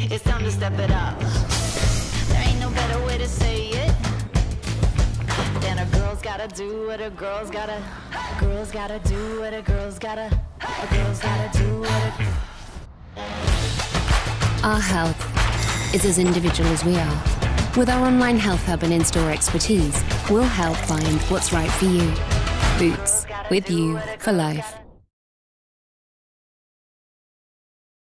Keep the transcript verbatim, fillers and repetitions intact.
It's time to step it up. There ain't no better way to say it than a girl's gotta do what a girl's gotta. A girl's gotta do what a girl's gotta. A girl's gotta do what a... Our health is as individual as we are. With our online health hub and in-store expertise, we'll help find what's right for you. Boots, with you for life.